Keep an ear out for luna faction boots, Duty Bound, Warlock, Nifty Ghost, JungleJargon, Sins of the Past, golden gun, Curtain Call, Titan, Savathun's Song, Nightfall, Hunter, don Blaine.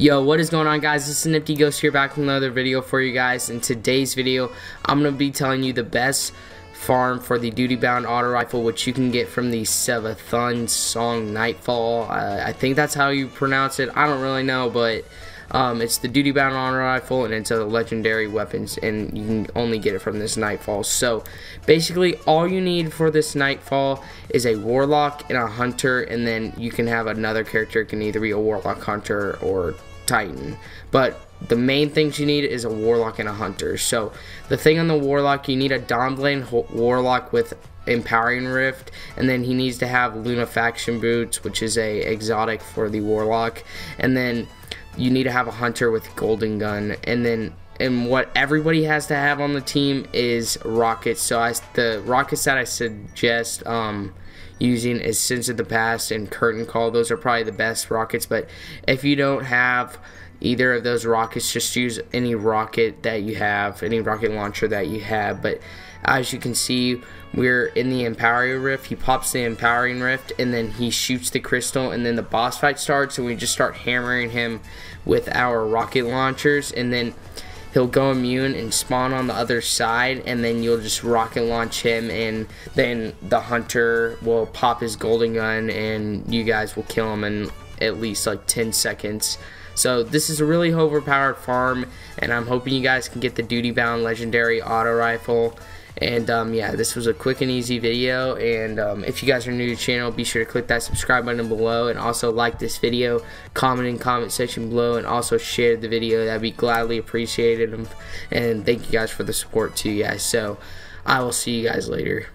Yo, what is going on, guys? This is Nifty Ghost here, back with another video for you guys. In today's video, I'm going to be telling you the best farm for the Duty Bound auto rifle, which you can get from the Savathun's Song Nightfall. I think that's how you pronounce it. I don't really know, but it's the Duty Bound auto rifle, and it's a legendary weapons, and you can only get it from this Nightfall. So basically all you need for this Nightfall is a Warlock and a Hunter, and then you can have another character. It can either be a Warlock, Hunter, or Titan, but the main things you need is a Warlock and a Hunter. So the thing on the Warlock, you need a Don Blaine Warlock with Empowering Rift, and then he needs to have Luna Faction Boots, which is a exotic for the Warlock, and then you need to have a Hunter with Golden Gun, and what everybody has to have on the team is rockets. So the rockets that I suggest using is Sins of the Past and Curtain Call. Those are probably the best rockets, but if you don't have either of those rockets, just use any rocket that you have, any rocket launcher that you have. But as you can see, we're in the Empowering Rift. He pops the Empowering Rift, and then he shoots the crystal, and then the boss fight starts, and we just start hammering him with our rocket launchers, and then he'll go immune and spawn on the other side, and then you'll just rocket launch him, and then the Hunter will pop his Golden Gun, and you guys will kill him in at least like 10 seconds. So this is a really overpowered farm, and I'm hoping you guys can get the Duty Bound legendary auto rifle. And yeah, this was a quick and easy video, and if you guys are new to the channel, be sure to click that subscribe button below, and also like this video, comment in comment section below, and also share the video. That'd be gladly appreciated, and thank you guys for the support too, guys. So I will see you guys later.